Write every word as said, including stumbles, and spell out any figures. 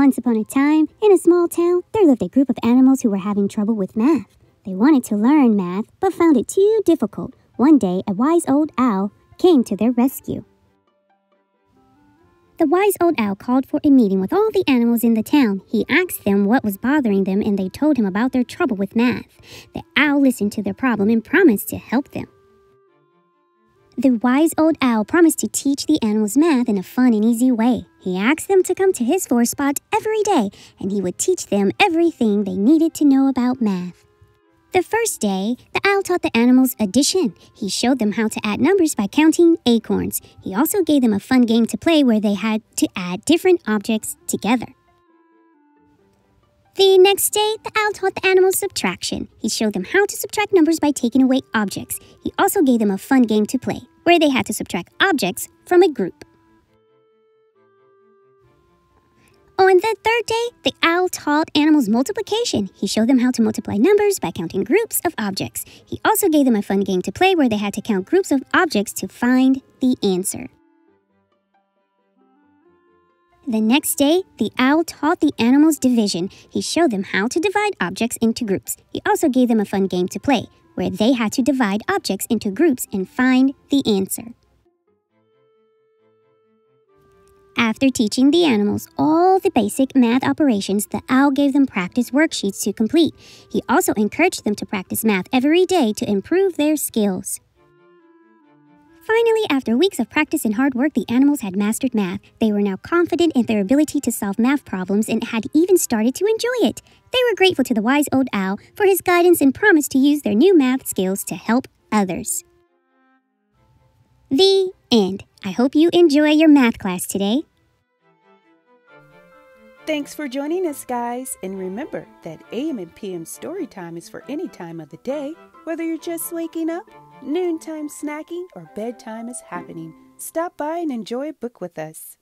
Once upon a time, in a small town, there lived a group of animals who were having trouble with math. They wanted to learn math, but found it too difficult. One day, a wise old owl came to their rescue. The wise old owl called for a meeting with all the animals in the town. He asked them what was bothering them, and they told him about their trouble with math. The owl listened to their problem and promised to help them. The wise old owl promised to teach the animals math in a fun and easy way. He asked them to come to his four spot every day, and he would teach them everything they needed to know about math. The first day, the owl taught the animals addition. He showed them how to add numbers by counting acorns. He also gave them a fun game to play where they had to add different objects together. The next day, the owl taught the animals subtraction. He showed them how to subtract numbers by taking away objects. He also gave them a fun game to play, where they had to subtract objects from a group. On the third day, the owl taught animals multiplication. He showed them how to multiply numbers by counting groups of objects. He also gave them a fun game to play where they had to count groups of objects to find the answer. The next day, the owl taught the animals division. He showed them how to divide objects into groups. He also gave them a fun game to play, where they had to divide objects into groups and find the answer. After teaching the animals all the basic math operations, the owl gave them practice worksheets to complete. He also encouraged them to practice math every day to improve their skills. Finally, after weeks of practice and hard work, the animals had mastered math. They were now confident in their ability to solve math problems and had even started to enjoy it. They were grateful to the wise old owl for his guidance and promised to use their new math skills to help others. The end. I hope you enjoy your math class today. Thanks for joining us, guys. And remember that A M and P M Storytime is for any time of the day, whether you're just waking up, noontime snacking, or bedtime is happening. Stop by and enjoy a book with us.